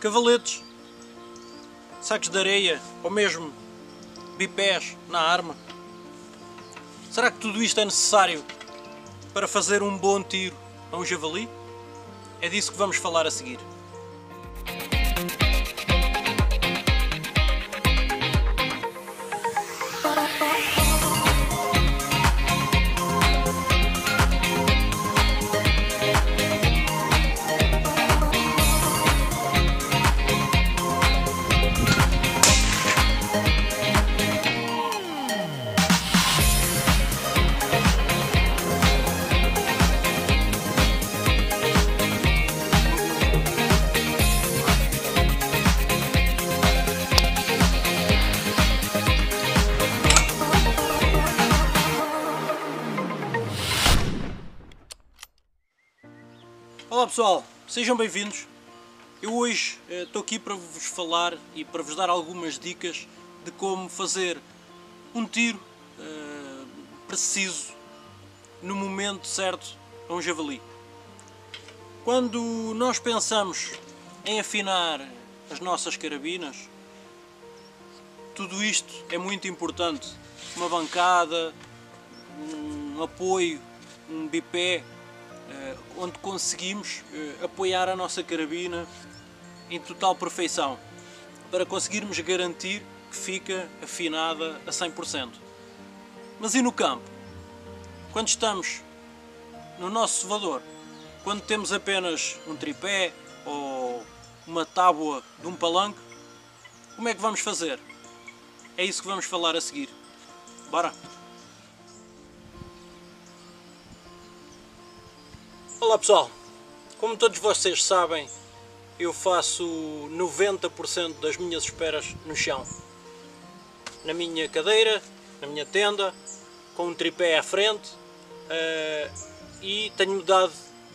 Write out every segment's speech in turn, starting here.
cavaletes, sacos de areia ou mesmo bipés na arma. Será que tudo isto é necessário para fazer um bom tiro a um javali? É disso que vamos falar a seguir. Olá pessoal, sejam bem-vindos. Eu hoje estou aqui para vos falar e para vos dar algumas dicas de como fazer um tiro preciso no momento certo a um javali. Quando nós pensamos em afinar as nossas carabinas, tudo isto é muito importante. Uma bancada, um apoio, um bipé, onde conseguimos apoiar a nossa carabina em total perfeição, para conseguirmos garantir que fica afinada a 100%. Mas e no campo? Quando estamos no nosso cevador, quando temos apenas um tripé ou uma tábua de um palanque, como é que vamos fazer? É isso que vamos falar a seguir. Bora! Olá pessoal, como todos vocês sabem, eu faço 90% das minhas esperas no chão, na minha cadeira, na minha tenda, com um tripé à frente, e tenho-me dado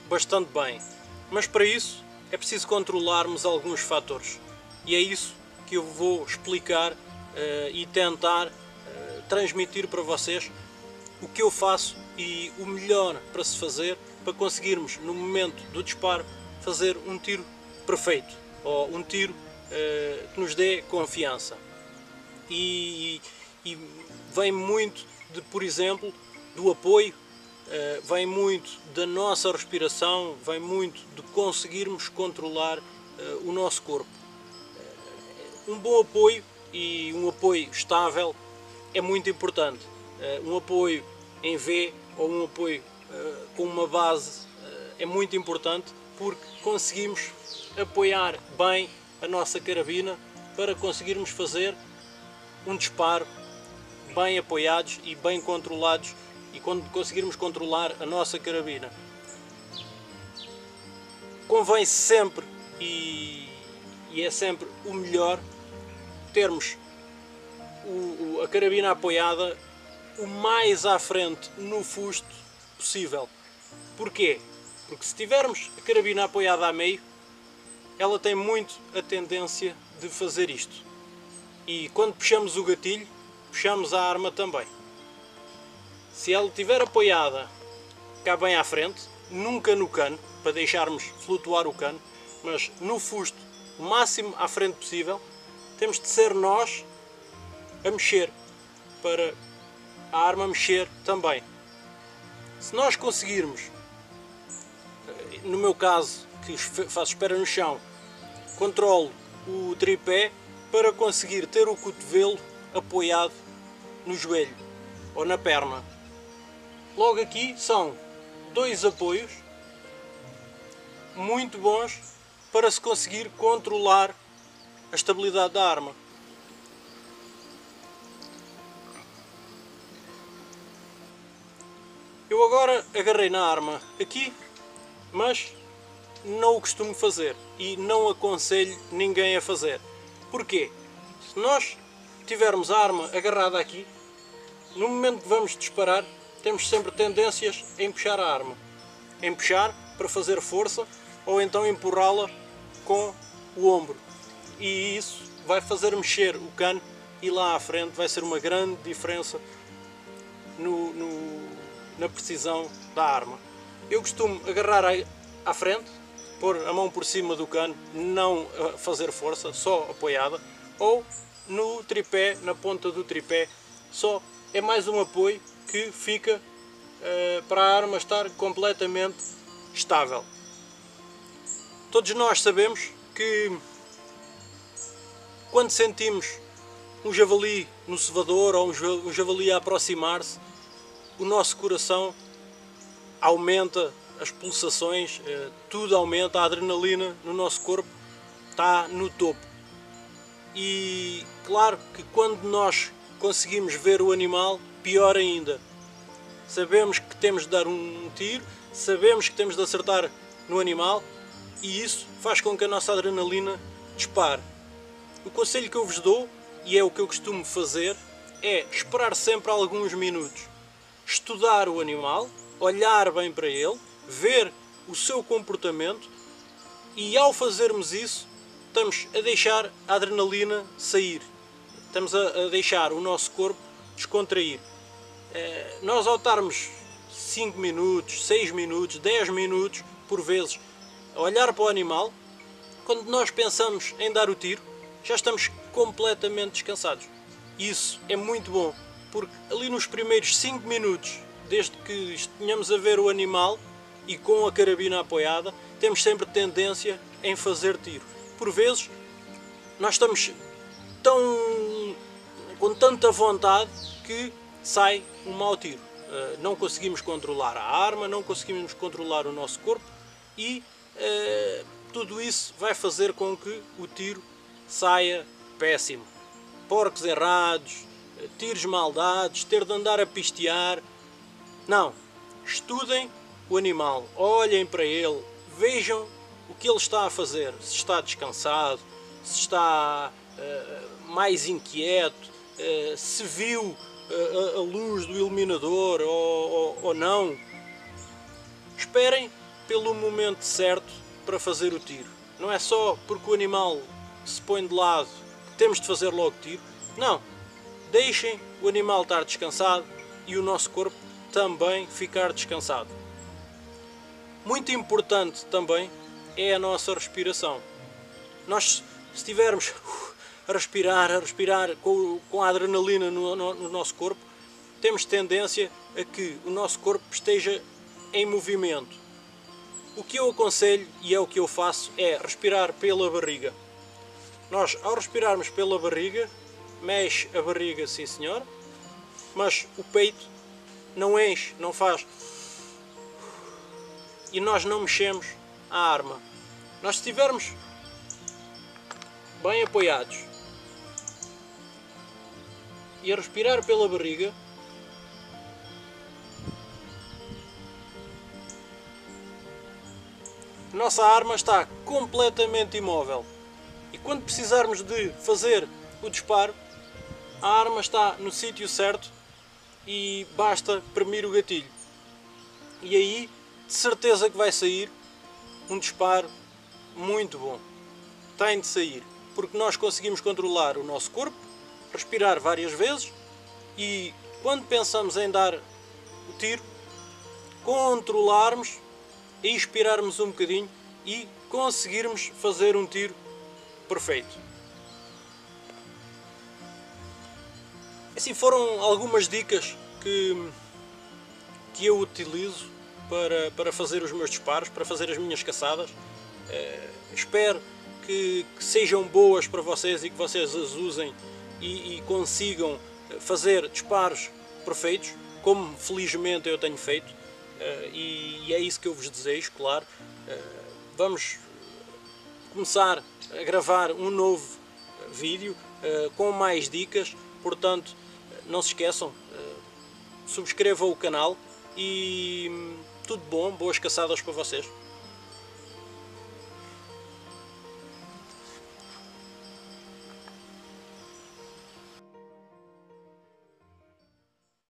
bastante bem, mas para isso é preciso controlarmos alguns fatores, e é isso que eu vou explicar e tentar transmitir para vocês o que eu faço e o melhor para se fazer para conseguirmos, no momento do disparo, fazer um tiro perfeito, ou um tiro que nos dê confiança. E vem muito, por exemplo, do apoio, vem muito da nossa respiração, vem muito de conseguirmos controlar o nosso corpo. Um bom apoio e um apoio estável é muito importante. Um apoio em V ou um apoio com uma base é muito importante, porque conseguimos apoiar bem a nossa carabina para conseguirmos fazer um disparo bem apoiados e bem controlados, e quando conseguirmos controlar a nossa carabina. Convém sempre, e é sempre o melhor, termos a carabina apoiada o mais à frente no fusto possível. Porquê? Porque se tivermos a carabina apoiada a meio, ela tem muito a tendência de fazer isto. E quando puxamos o gatilho, puxamos a arma também. Se ela estiver apoiada cá bem à frente, nunca no cano, para deixarmos flutuar o cano, mas no fusto, o máximo à frente possível, temos de ser nós a mexer, para a arma mexer também. Se nós conseguirmos, no meu caso, que faço espera no chão, controlo o tripé para conseguir ter o cotovelo apoiado no joelho ou na perna. Logo aqui são dois apoios muito bons para se conseguir controlar a estabilidade da arma. Eu agora agarrei na arma aqui, mas não o costumo fazer e não aconselho ninguém a fazer. Porquê? Se nós tivermos a arma agarrada aqui, no momento que vamos disparar, temos sempre tendências a empuxar a arma. Empuxar para fazer força ou então empurrá-la com o ombro. E isso vai fazer mexer o cano, e lá à frente vai ser uma grande diferença na precisão da arma. Eu costumo agarrar à frente pôr a mão por cima do cano, não fazer força, só apoiada, ou no tripé, na ponta do tripé, só é mais um apoio que fica para a arma estar completamente estável. Todos nós sabemos que quando sentimos um javali no cevador ou um javali a aproximar-se, o nosso coração aumenta, as pulsações, tudo aumenta, a adrenalina no nosso corpo está no topo. E claro que quando nós conseguimos ver o animal, pior ainda. Sabemos que temos de dar um tiro, sabemos que temos de acertar no animal e isso faz com que a nossa adrenalina dispare. O conselho que eu vos dou, e é o que eu costumo fazer, é esperar sempre alguns minutos, estudar o animal, olhar bem para ele, ver o seu comportamento e ao fazermos isso estamos a deixar a adrenalina sair, estamos a deixar o nosso corpo descontrair. Nós ao estarmos 5 minutos, 6 minutos, 10 minutos por vezes a olhar para o animal, quando nós pensamos em dar o tiro já estamos completamente descansados. Isso é muito bom porque ali nos primeiros 5 minutos, desde que tenhamos a ver o animal e com a carabina apoiada, temos sempre tendência em fazer tiro. Por vezes, nós estamos com tanta vontade que sai um mau tiro. Não conseguimos controlar a arma, não conseguimos controlar o nosso corpo e tudo isso vai fazer com que o tiro saia péssimo. Porcos errados, tiros mal dados, ter de andar a pistear. Não, estudem o animal, olhem para ele, vejam o que ele está a fazer, se está descansado, se está mais inquieto, se viu a luz do iluminador ou não. Esperem pelo momento certo para fazer o tiro. Não é só porque o animal se põe de lado que temos de fazer logo tiro. Não, deixem o animal estar descansado e o nosso corpo também ficar descansado. Muito importante também é a nossa respiração. Nós, se estivermos a respirar com a adrenalina no nosso corpo, temos tendência a que o nosso corpo esteja em movimento. O que eu aconselho, e é o que eu faço, é respirar pela barriga. Nós, ao respirarmos pela barriga, mexe a barriga, sim senhor, mas o peito não enche, não faz. E nós não mexemos a arma. Nós, se estivermos bem apoiados e a respirar pela barriga, a nossa arma está completamente imóvel. E quando precisarmos de fazer o disparo, a arma está no sítio certo e basta premir o gatilho e aí de certeza que vai sair um disparo muito bom. Tem de sair porque nós conseguimos controlar o nosso corpo, respirar várias vezes e quando pensamos em dar o tiro controlarmos e inspirarmos um bocadinho e conseguirmos fazer um tiro perfeito. Assim foram algumas dicas que eu utilizo para fazer os meus disparos, para fazer as minhas caçadas. Espero que sejam boas para vocês e que vocês as usem e consigam fazer disparos perfeitos, como felizmente eu tenho feito. E é isso que eu vos desejo, claro. Vamos começar a gravar um novo vídeo com mais dicas, portanto, não se esqueçam, subscrevam o canal e tudo bom, boas caçadas para vocês.